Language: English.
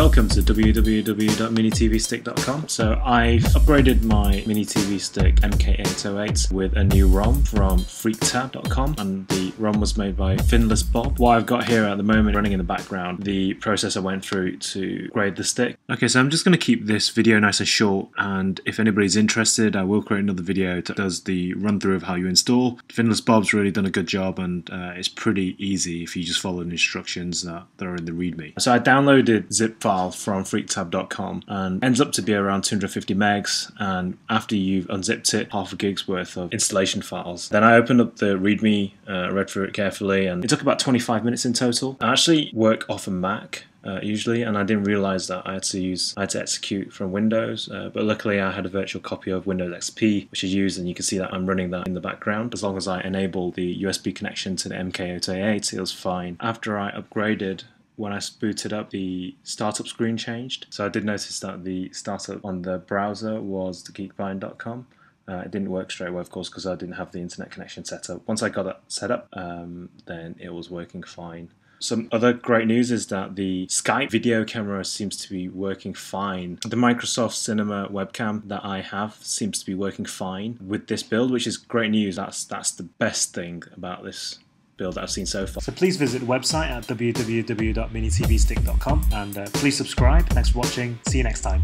Welcome to www.minitvstick.com. So I've upgraded my Mini TV Stick MK808 with a new ROM from freaktab.com, and the ROM was made by Finless Bob. What I've got here at the moment running in the background, the process I went through to grade the stick. Okay, so I'm just going to keep this video nice and short, and if anybody's interested, I will create another video that does the run through of how you install. Finless Bob's really done a good job, and it's pretty easy if you just follow the instructions that are in the README. So I downloaded zip file from freaktab.com and ends up to be around 250 megs, and after you've unzipped it, half a gig's worth of installation files. Then I opened up the README, read through it carefully, and it took about 25 minutes in total. I actually work off a Mac usually, and I didn't realize that I had to execute from Windows, but luckily I had a virtual copy of Windows XP which is used, and you can see that I'm running that in the background. As long as I enable the USB connection to the MK808, it was fine. After I upgraded, when I booted up, the startup screen changed. So I did notice that the startup on the browser was the geekbind.com. It didn't work straight away, of course, because I didn't have the internet connection set up. Once I got that set up, then it was working fine. Some other great news is that the Skype video camera seems to be working fine. The Microsoft Cinema webcam that I have seems to be working fine with this build, which is great news. That's the best thing about this build that I've seen so far. So please visit the website at www.minitvstick.com, and please subscribe. Thanks for watching. See you next time.